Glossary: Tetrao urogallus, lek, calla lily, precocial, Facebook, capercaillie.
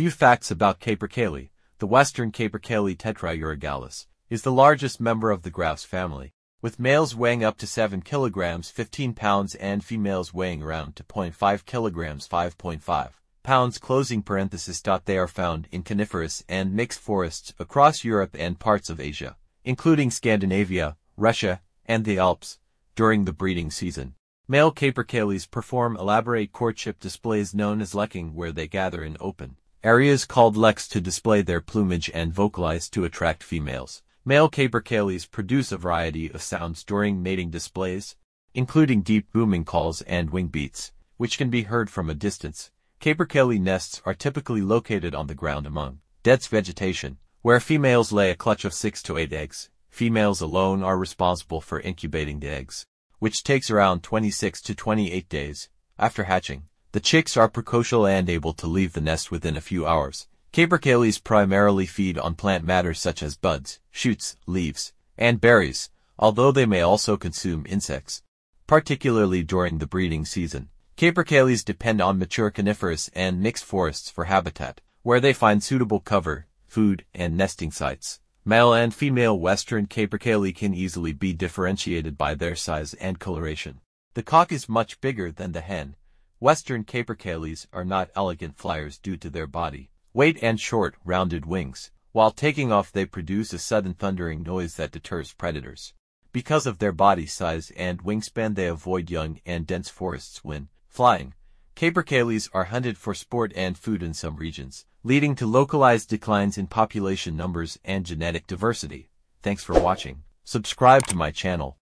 Few facts about capercaillie. The western capercaillie Tetrao urogallus is the largest member of the grouse family, with males weighing up to 7 kilograms 15 pounds and females weighing around to 0.5 kilograms 5.5 pounds . They are found in coniferous and mixed forests across Europe and parts of Asia, including Scandinavia, Russia, and the Alps, during the breeding season. Male capercaillies perform elaborate courtship displays known as lekking, where they gather in open areas called leks to display their plumage and vocalize to attract females. Male capercaillies produce a variety of sounds during mating displays, including deep booming calls and wing beats, which can be heard from a distance. Capercaillie nests are typically located on the ground among dense vegetation, where females lay a clutch of 6 to 8 eggs. Females alone are responsible for incubating the eggs, which takes around 26 to 28 days. After hatching, the chicks are precocial and able to leave the nest within a few hours. Capercaillies primarily feed on plant matter such as buds, shoots, leaves, and berries, although they may also consume insects, particularly during the breeding season. Capercaillies depend on mature coniferous and mixed forests for habitat, where they find suitable cover, food, and nesting sites. Male and female western capercaillie can easily be differentiated by their size and coloration. The cock is much bigger than the hen. Western capercaillies are not elegant flyers due to their body weight and short, rounded wings. While taking off, they produce a sudden thundering noise that deters predators. Because of their body size and wingspan, they avoid young and dense forests when flying. Capercaillies are hunted for sport and food in some regions, leading to localized declines in population numbers and genetic diversity. Thanks for watching. Subscribe to my channel.